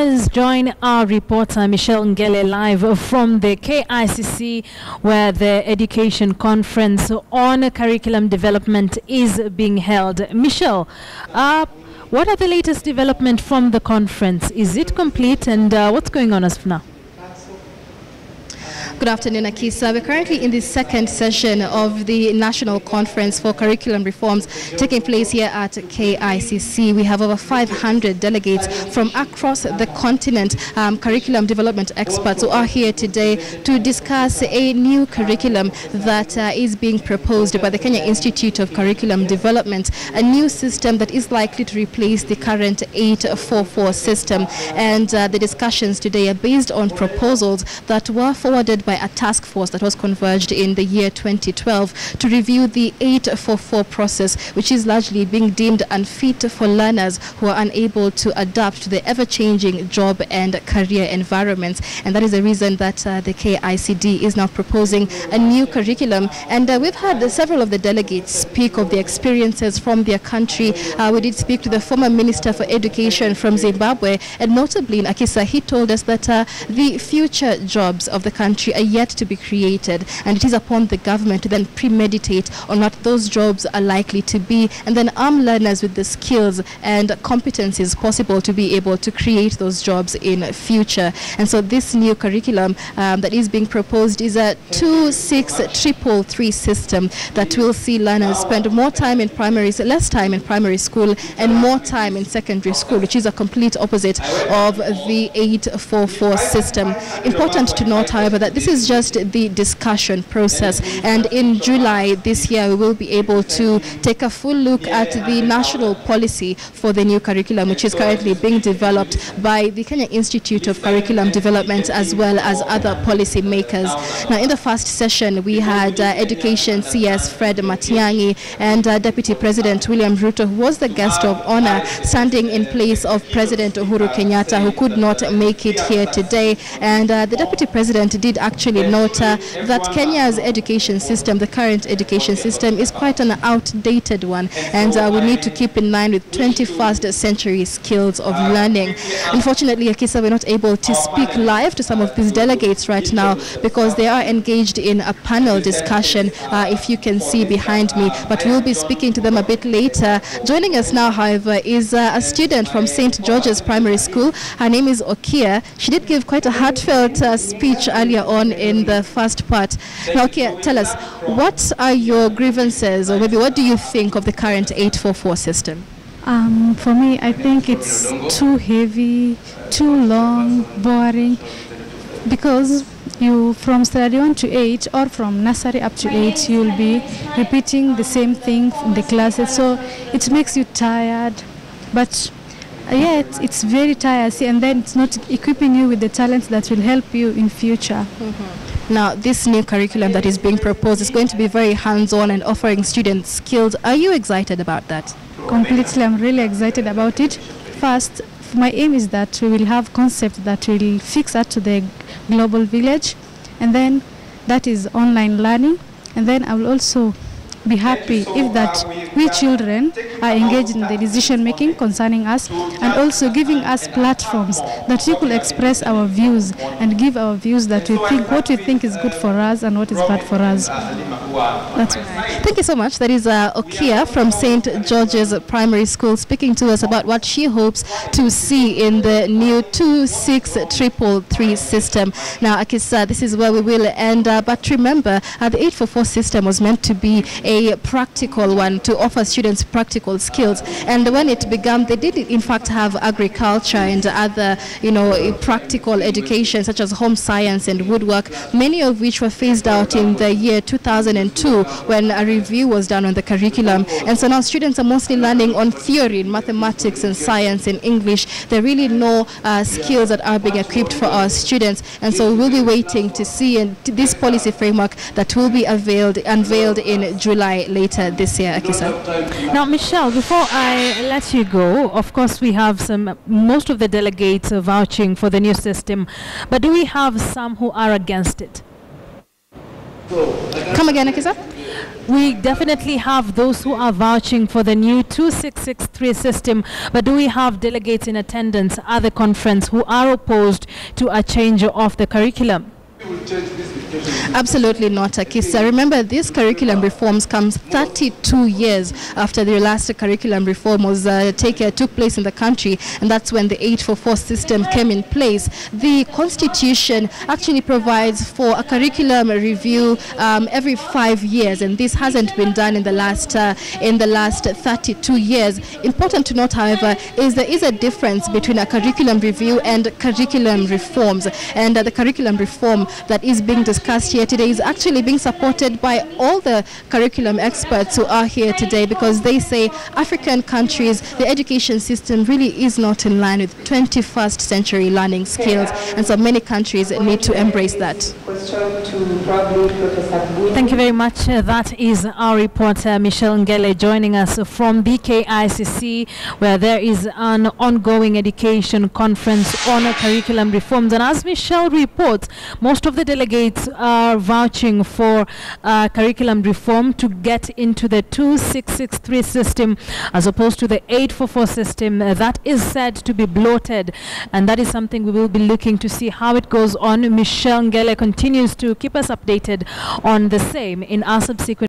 Let's join our reporter Michelle Ngele live from the KICC, where the Education Conference on Curriculum Development is being held. Michelle, what are the latest developments from the conference? Is it complete, and what's going on as of now? Good afternoon, Akisa. We're currently in the second session of the National Conference for Curriculum Reforms taking place here at KICC. We have over 500 delegates from across the continent. Curriculum development experts who are here today to discuss a new curriculum that is being proposed by the Kenya Institute of Curriculum Development, a new system that is likely to replace the current 844 system. And the discussions today are based on proposals that were forwarded by a task force that was converged in the year 2012 to review the 844 process, which is largely being deemed unfit for learners who are unable to adapt to the ever-changing job and career environments. And that is the reason that the KICD is now proposing a new curriculum. And we've had several of the delegates speak of the experiences from their country. We did speak to the former Minister for Education from Zimbabwe, and notably in Akisa, he told us that the future jobs of the country are yet to be created, and it is upon the government to then premeditate on what those jobs are likely to be and then arm learners with the skills and competencies possible to be able to create those jobs in future. And so this new curriculum that is being proposed is a 2-6-3-3 system that will see learners spend more time in primaries, less time in primary school, and more time in secondary school, which is a complete opposite of the 8-4-4 system. Important to note, however, that this is just the discussion process, and in July this year we will be able to take a full look at the national policy for the new curriculum, which is currently being developed by the Kenya Institute of Curriculum Development as well as other policy makers. Now, in the first session we had Education CS Fred Matiangi and Deputy President William Ruto, who was the guest of honor, standing in place of President Uhuru Kenyatta, who could not make it here today. And the Deputy President did actually note that Kenya's education system, the current education system, is quite an outdated one, and we need to keep in line with 21st century skills of learning. Unfortunately, Akisa, we're not able to speak live to some of these delegates right now because they are engaged in a panel discussion, if you can see behind me, but we'll be speaking to them a bit later. Joining us now, however, is a student from St. George's Primary School. Her name is Okia. She did give quite a heartfelt speech earlier on in the first part. Now, Okia, tell us, what are your grievances, or maybe what do you think of the current 844 system? For me, I think it's too heavy, too long, boring, because you, from study 1 to 8 or from nursery up to 8, you'll be repeating the same thing in the classes, so it makes you tired. But yeah, it's very tiresome, and then it's not equipping you with the talents that will help you in future. Mm-hmm. Now, this new curriculum that is being proposed is going to be very hands-on and offering students skills. Are you excited about that? Completely, I'm really excited about it. First, my aim is that we will have concepts that will fix that to the global village, and then that is online learning, and then I will also be happy if that we children are engaged in the decision making concerning us, and also giving us platforms that we could express our views and give our views that we think, what we think is good for us and what is bad for us. That's right. Thank you so much. That is Okia from St. George's Primary School speaking to us about what she hopes to see in the new 2-6-3-3 system. Now, Akisa, this is where we will end, but remember, the 844 system was meant to be a practical one, to offer students practical skills, and when it began they did in fact have agriculture and other, you know, practical education such as home science and woodwork, many of which were phased out in the year 2002 when a review was done on the curriculum. And so now students are mostly learning on theory in mathematics and science and English. There are really no skills that are being equipped for our students, and so we'll be waiting to see this policy framework that will be unveiled in July later this year, Akisa. Now, Michelle, before I let you go, of course we have most of the delegates vouching for the new system, but do we have some who are against it? Come again, Akisa? We definitely have those who are vouching for the new 2663 system, but do we have delegates in attendance at the conference who are opposed to a change of the curriculum? Absolutely not, Akisa. Remember, this curriculum reforms comes 32 years after the last curriculum reform was took place in the country, and that's when the 844 system came in place. The constitution actually provides for a curriculum review every 5 years, and this hasn't been done in the last 32 years. Important to note, however, is there is a difference between a curriculum review and curriculum reforms, and the curriculum reform that is being discussed here today is actually being supported by all the curriculum experts who are here today, because they say African countries, the education system really is not in line with 21st century learning skills, and so many countries need to embrace that. Thank you very much. That is our reporter Michelle Ngele joining us from the KICC, where there is an ongoing education conference on curriculum reforms, and as Michelle reports, most of the delegates are vouching for curriculum reform to get into the 2663 system as opposed to the 844 system that is said to be bloated, and that is something we will be looking to see how it goes on. Michelle Ngele continues to keep us updated on the same in our subsequent